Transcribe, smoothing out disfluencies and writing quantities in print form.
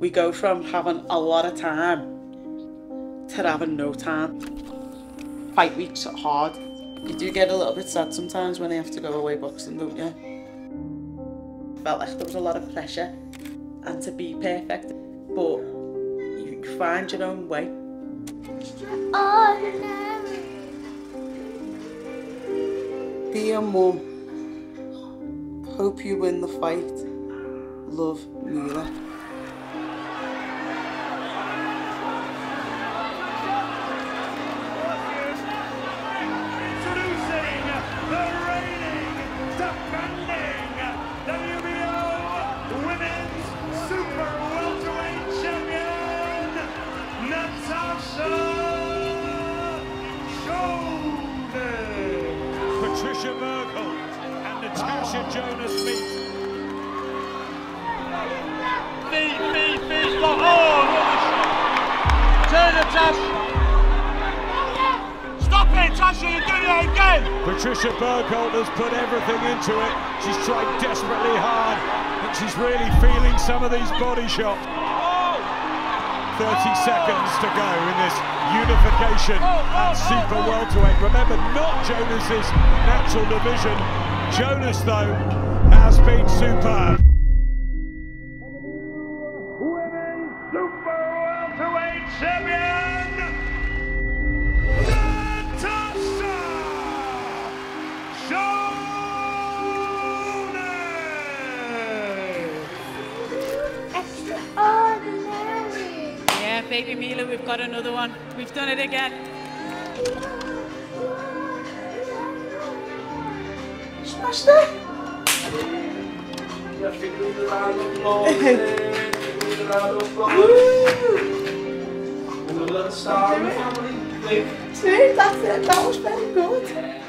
We go from having a lot of time to having no time. 5 weeks are hard. You do get a little bit sad sometimes when they have to go away boxing, don't you? I felt like there was a lot of pressure and to be perfect, but you find your own way. Dear Mum, hope you win the fight. Love, Mila. Patricia Burgholt and Natasha Jonas meet. Meet the horn! Turn it, Tash! Stop it, Tasha, you're doing it again! Patricia Burgholt has put everything into it. She's tried desperately hard, and she's really feeling some of these body shots. 30 seconds to go in this unification at super welterweight. Remember, not Jonas's natural division. Jonas, though, has been superb. Women's super welterweight champion, Natasha Jonas. Extraordinary. Yeah, baby Mila, we've got another one. We've done it again. Smashed it. Dude, that's it. That was very good.